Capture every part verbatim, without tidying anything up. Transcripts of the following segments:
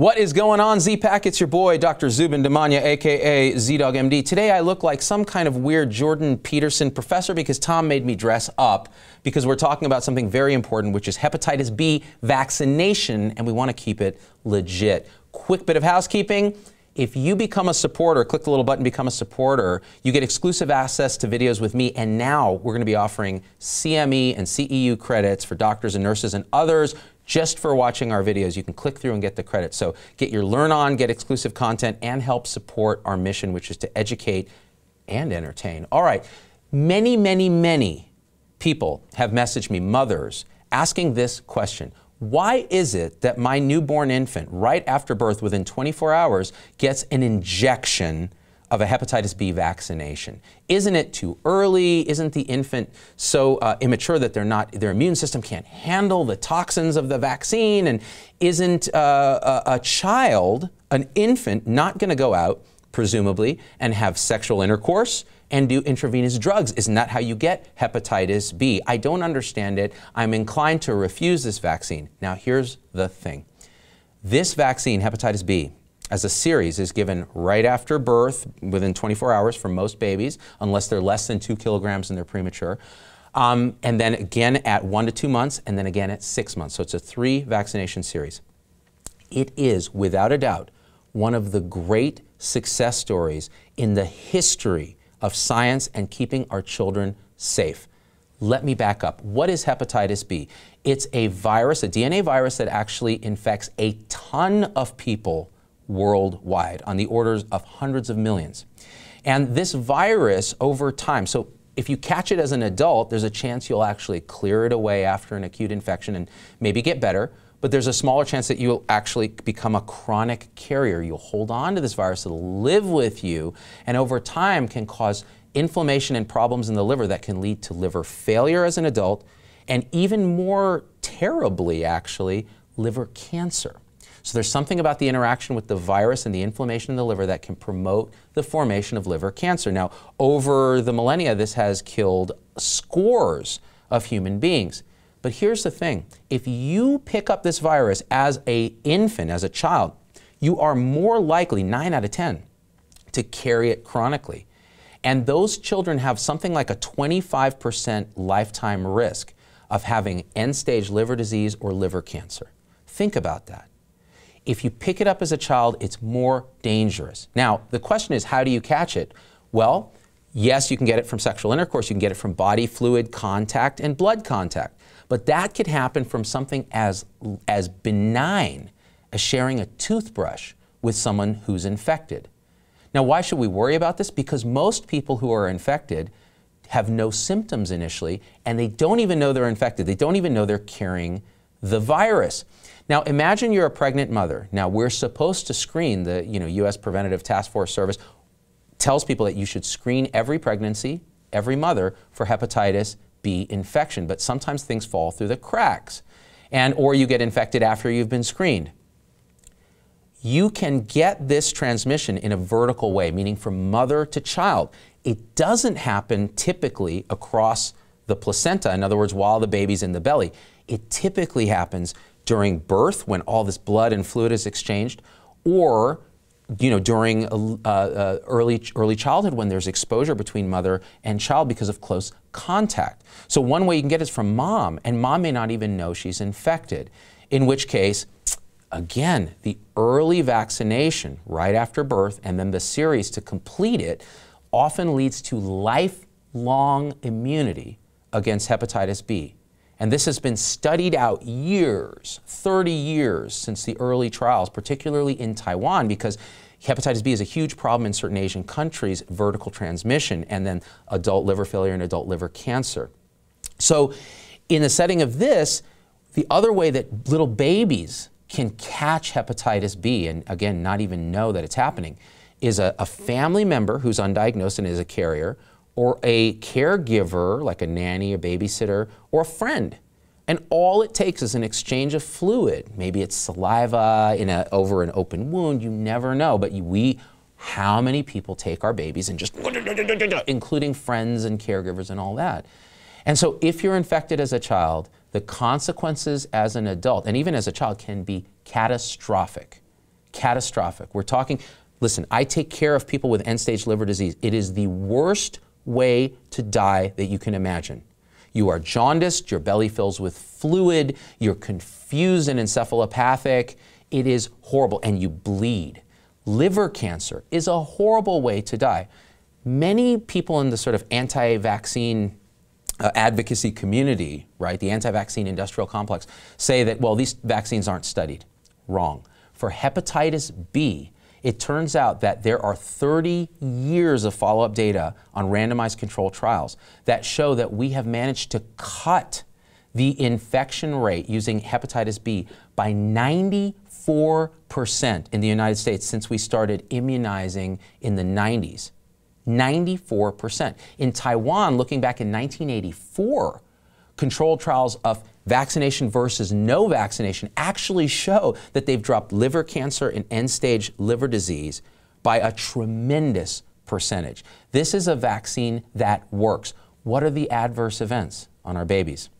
What is going on, Z-Pack? It's your boy, Doctor Zubin Damania, a k a. Z Dog M D. Today I look like some kind of weird Jordan Peterson professor because Tom made me dress up, because we're talking about something very important, which is hepatitis B vaccination, and we want to keep it legit. Quick bit of housekeeping. If you become a supporter, click the little button, become a supporter, you get exclusive access to videos with me, and now we're going to be offering C M E and C E U credits for doctors and nurses and others just for watching our videos. You can click through and get the credits. So get your learn on, get exclusive content, and help support our mission, which is to educate and entertain. All right, many, many, many people have messaged me, mothers, asking this question. Why is it that my newborn infant, right after birth, within twenty-four hours, gets an injection of a hepatitis B vaccination? Isn't it too early? Isn't the infant so uh, immature that they're not, their immune system can't handle the toxins of the vaccine? And isn't uh, a, a child, an infant, not going to go out, presumably, and have sexual intercourse and do intravenous drugs? Isn't that how you get hepatitis B? I don't understand it. I'm inclined to refuse this vaccine. Now, here's the thing. This vaccine, hepatitis B, as a series, is given right after birth, within twenty-four hours for most babies, unless they're less than two kilograms and they're premature. Um, and then again at one to two months, and then again at six months. So it's a three vaccination series. It is, without a doubt, one of the great success stories in the history of science and keeping our children safe. Let me back up. What is hepatitis B? It's a virus, a D N A virus, that actually infects a ton of people worldwide, on the orders of hundreds of millions. And this virus, over time, so if you catch it as an adult, there's a chance you'll actually clear it away after an acute infection and maybe get better, but there's a smaller chance that you'll actually become a chronic carrier. You'll hold on to this virus, it'll live with you, and over time can cause inflammation and problems in the liver that can lead to liver failure as an adult, and even more terribly, actually, liver cancer. So there's something about the interaction with the virus and the inflammation in the liver that can promote the formation of liver cancer. Now, over the millennia, this has killed scores of human beings. But here's the thing. If you pick up this virus as an infant, as a child, you are more likely, nine out of ten, to carry it chronically. And those children have something like a twenty-five percent lifetime risk of having end-stage liver disease or liver cancer. Think about that. If you pick it up as a child, it's more dangerous. Now, the question is, how do you catch it? Well, yes, you can get it from sexual intercourse, you can get it from body fluid contact and blood contact, but that could happen from something as, as benign as sharing a toothbrush with someone who's infected. Now, why should we worry about this? Because most people who are infected have no symptoms initially, and they don't even know they're infected. They don't even know they're carrying the virus. Now, imagine you're a pregnant mother. Now, we're supposed to screen. The you know, U S Preventive Task Force Service tells people that you should screen every pregnancy, every mother, for hepatitis B infection. But sometimes things fall through the cracks, and or you get infected after you've been screened. You can get this transmission in a vertical way, meaning from mother to child. It doesn't happen typically across the placenta, in other words, while the baby's in the belly. It typically happens during birth, when all this blood and fluid is exchanged, or you know, during uh, uh, early, early childhood, when there's exposure between mother and child because of close contact. So one way you can get it is from mom, and mom may not even know she's infected, in which case, again, the early vaccination right after birth and then the series to complete it often leads to lifelong immunity against hepatitis B. And this has been studied out years, thirty years since the early trials, particularly in Taiwan, because hepatitis B is a huge problem in certain Asian countries, vertical transmission, and then adult liver failure and adult liver cancer. So in the setting of this, the other way that little babies can catch hepatitis B, and again, not even know that it's happening, is a, a family member who's undiagnosed and is a carrier, or a caregiver, like a nanny, a babysitter, or a friend. And all it takes is an exchange of fluid. Maybe it's saliva in a, over an open wound, you never know. But you, we, how many people take our babies and just, including friends and caregivers and all that. And so if you're infected as a child, the consequences as an adult, and even as a child, can be catastrophic. catastrophic. We're talking, listen, I take care of people with end-stage liver disease. It is the worst way to die that you can imagine. You are jaundiced, your belly fills with fluid, you're confused and encephalopathic. It is horrible, and you bleed. Liver cancer is a horrible way to die. Many people in the sort of anti-vaccine uh, advocacy community, right, the anti-vaccine industrial complex, say that, well, these vaccines aren't studied. Wrong. For hepatitis B, it turns out that there are thirty years of follow-up data on randomized controlled trials that show that we have managed to cut the infection rate using hepatitis B by ninety-four percent in the United States since we started immunizing in the nineties. ninety-four percent. In Taiwan, looking back in nineteen eighty-four, controlled trials of vaccination versus no vaccination actually show that they've dropped liver cancer and end-stage liver disease by a tremendous percentage. This is a vaccine that works. What are the adverse events on our babies?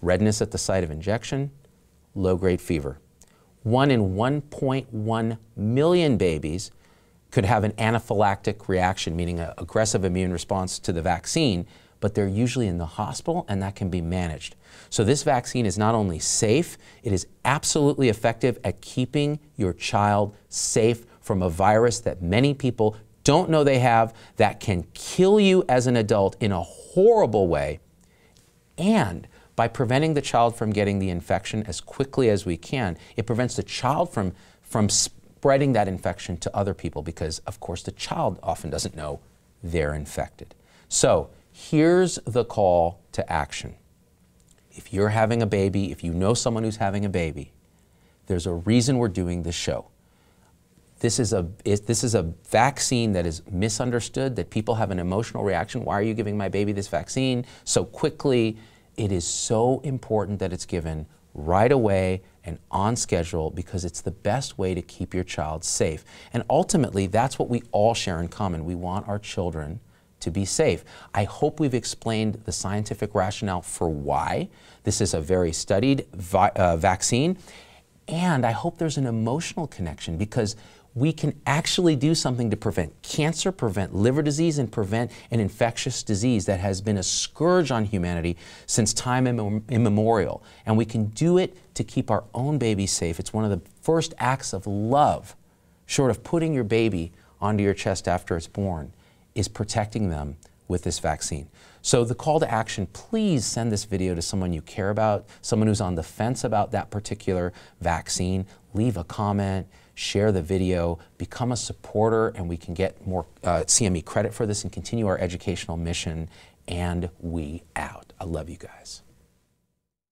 Redness at the site of injection, low-grade fever. One in one point one million babies could have an anaphylactic reaction, meaning an aggressive immune response to the vaccine, but they're usually in the hospital, and that can be managed. So this vaccine is not only safe, it is absolutely effective at keeping your child safe from a virus that many people don't know they have, that can kill you as an adult in a horrible way, and by preventing the child from getting the infection as quickly as we can, it prevents the child from, from spreading that infection to other people because, of course, the child often doesn't know they're infected. So here's the call to action. If you're having a baby, if you know someone who's having a baby, there's a reason we're doing this show. This is a, it, this is a vaccine that is misunderstood, that people have an emotional reaction. Why are you giving my baby this vaccine so quickly? It is so important that it's given right away and on schedule because it's the best way to keep your child safe. And ultimately, that's what we all share in common. We want our children to be safe. I hope we've explained the scientific rationale for why this is a very studied vi uh, vaccine. And I hope there's an emotional connection because we can actually do something to prevent cancer, prevent liver disease, and prevent an infectious disease that has been a scourge on humanity since time immemorial. And we can do it to keep our own babies safe. It's one of the first acts of love, short of putting your baby onto your chest after it's born, is protecting them with this vaccine. So the call to action, please send this video to someone you care about, someone who's on the fence about that particular vaccine. Leave a comment. Share the video, become a supporter, and we can get more uh, C M E credit for this and continue our educational mission. And we out. I love you guys.